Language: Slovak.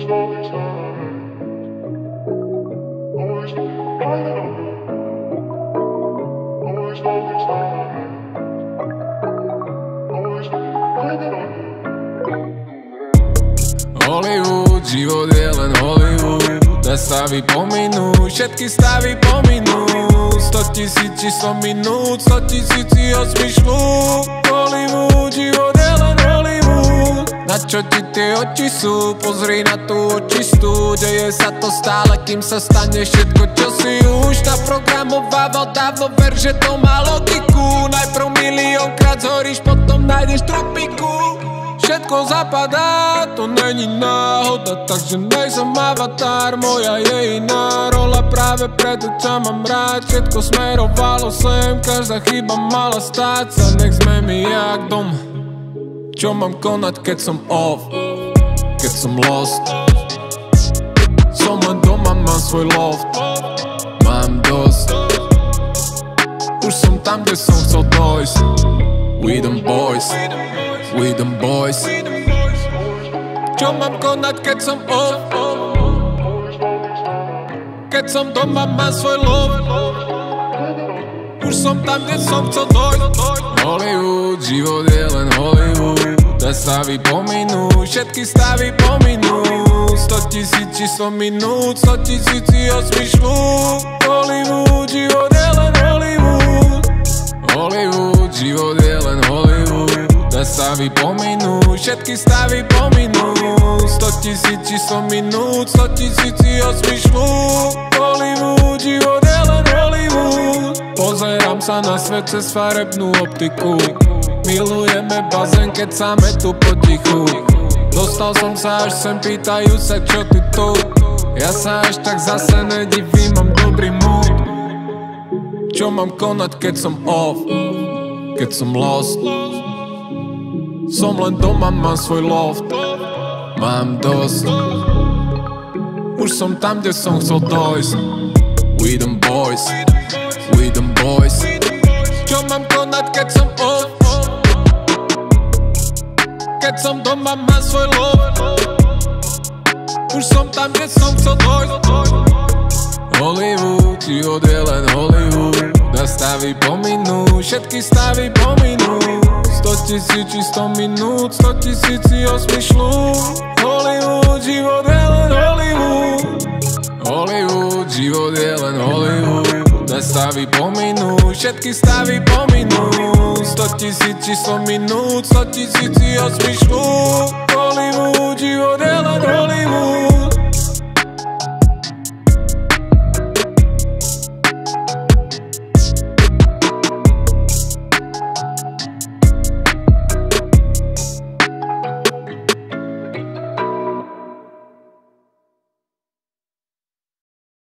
Hollywood, život je len Hollywood. Nastaví pominú, všetky stavy pominú. 100 000 číslo minút, 100 000 osmyšľú. Hollywood, život je len Hollywood. Na čo ti tie oči sú? Pozri na tú očistú. Deje sa to stále, kým sa stane všetko, čo si už naprogramovával dávno. Ver, že to má logiku. Najprv miliónkrát zhoríš, potom nájdeš tropiku. Všetko zapadá, to není náhoda, takže nejsem avatar, moja je iná rola. Práve pred očama mráč, všetko smerovalo sem, každá chyba mala stáť sa. Nech sme mi jak doma, čo mám konať, keď som off, keď som lost. Som len doma, mám svoj loft, mám dosť. Už som tam, kde som chcel dojsť. We them boys, we them boys. Čo mám konať, keď som off? Keď som doma, mám svoj lov. Už som tam, kde som chcel dojť. Hollywood, život je len Hollywood. Nastaví pominú, všetky stavy pominú. 100 000 číslo minút, 100 000 osmyšľú. Hollywood, život je len Hollywood. Hollywood, život je len Hollywood. Nastaví pominú, všetky stavy pominú. 100 000 číslo minút, 100 000 osmyšľú. Hollywood, život je len Hollywood. Pozerám sa na svet cez farebnú optiku. Milujeme bazén, keď sáme tu potichu. Dostal som sa až sem, pýtajú sa, čo ty tu. Ja sa až tak zase nedivím, mám dobrý mood. Čo mám konať, keď som off, keď som lost. Som len doma, mám svoj loft, mám dosť. Už som tam, kde som chcel dojsť. We them boys, we them boys. Čo mám konať, keď som off? Keď som doma, mám svoj loft. Už som tam, kde som chcel dojsť. Hollywood, život je len Hollywood. Nastaví pominú, všetky stavy pominú. 100 000 číslo minút, 100 000 osmyšľú. Hollywood, život je len Hollywood. Hollywood, život je len Hollywood. Nastaví pominú, všetky stavy pominú. 100 000 číslo minút, 100 000 osmyšľú. Hollywood, život je len Hollywood.